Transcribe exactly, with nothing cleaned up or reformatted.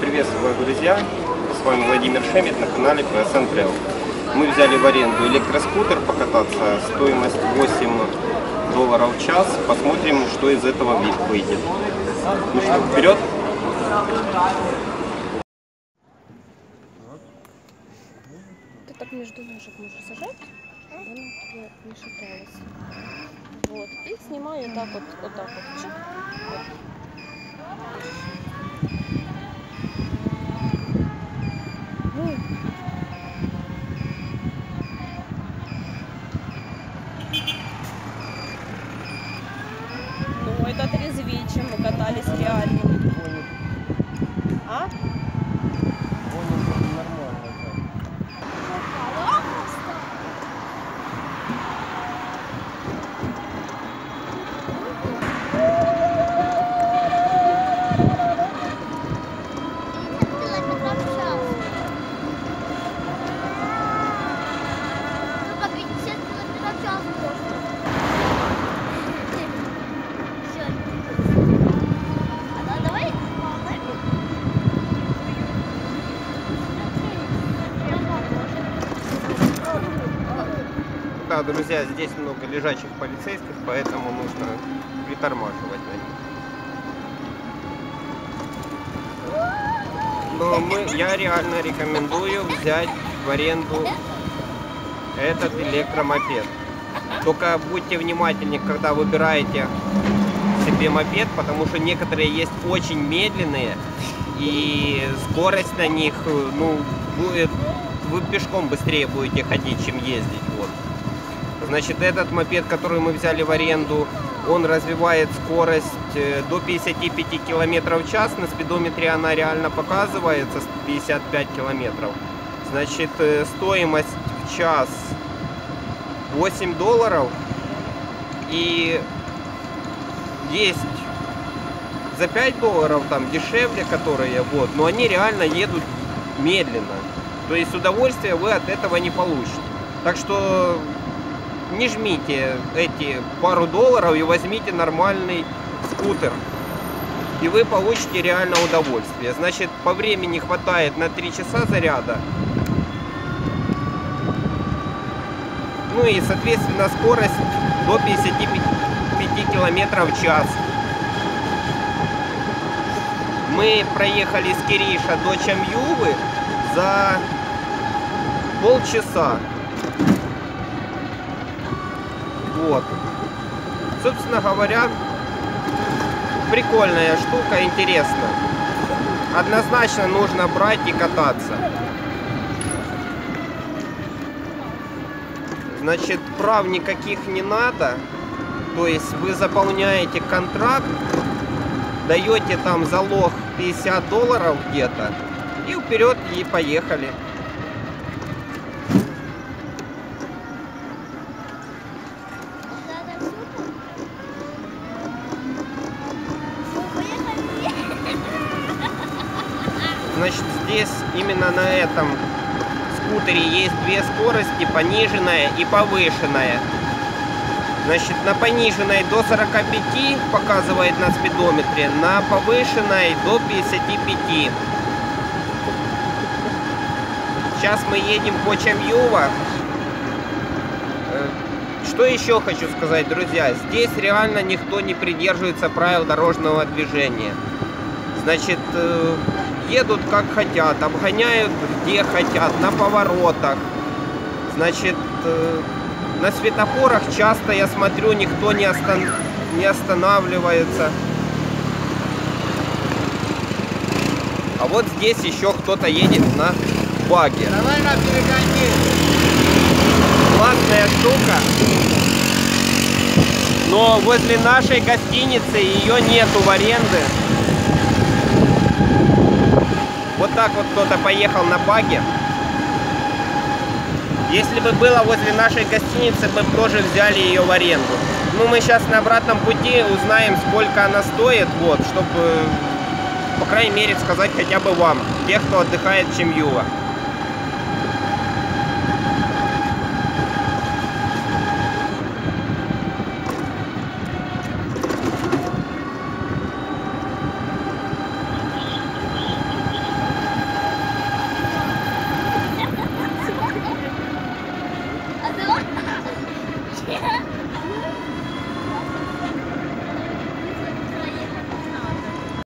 Приветствую, друзья! С вами Владимир Шемид на канале Psn Travel. Мы взяли в аренду электроскутер покататься, стоимость восемь долларов в час. Посмотрим, что из этого выйдет. Ну что, вперед! Ты так между ножек можешь сажать, она тебе не шаталась. Вот. И снимаю так вот, вот так вот. Чик. Ну, это трезвее, чем мы катались реально. А? Да, друзья, здесь много лежачих полицейских, поэтому нужно притормаживать на них. Но мы, я реально рекомендую взять в аренду этот электромопед. Только будьте внимательны, когда выбираете себе мопед, потому что некоторые есть очень медленные, и скорость на них, ну, будет, вы пешком быстрее будете ходить, чем ездить. Вот. Значит, этот мопед, который мы взяли в аренду, он развивает скорость до пятидесяти пяти километров в час. На спидометре она реально показывается пятьдесят пять километров. Значит, стоимость в час восемь долларов. И есть за пять долларов там дешевле, которые вот, но они реально едут медленно. То есть удовольствия вы от этого не получите. Так что не жмите эти пару долларов и возьмите нормальный скутер. И вы получите реально удовольствие. Значит, по времени хватает на три часа заряда. Ну и, соответственно, скорость до пятидесяти пяти километров в час. Мы проехали с Кириша до Чамьёвы за полчаса. Вот. Собственно говоря, прикольная штука, интересно. Однозначно нужно брать и кататься. Значит, прав никаких не надо. То есть вы заполняете контракт, даете там залог пятьдесят долларов где-то, и вперед, и поехали. Значит, здесь именно на этом скутере есть две скорости, пониженная и повышенная. Значит, на пониженной до сорока пяти показывает на спидометре, на повышенной до пятидесяти пяти. Сейчас мы едем по Чамьёво. Что еще хочу сказать, друзья, здесь реально никто не придерживается правил дорожного движения. Значит, едут как хотят, обгоняют где хотят, на поворотах. Значит, на светофорах часто, я смотрю, никто не остан... не останавливается. А вот здесь еще кто-то едет на баге. Давай на перегони. Классная штука. Но возле нашей гостиницы ее нету в аренде. Вот так вот кто-то поехал на баге. Если бы было возле нашей гостиницы, мы бы тоже взяли ее в аренду. Ну, мы сейчас на обратном пути узнаем, сколько она стоит, вот, чтобы, по крайней мере, сказать хотя бы вам, тех, кто отдыхает в Чамьёво.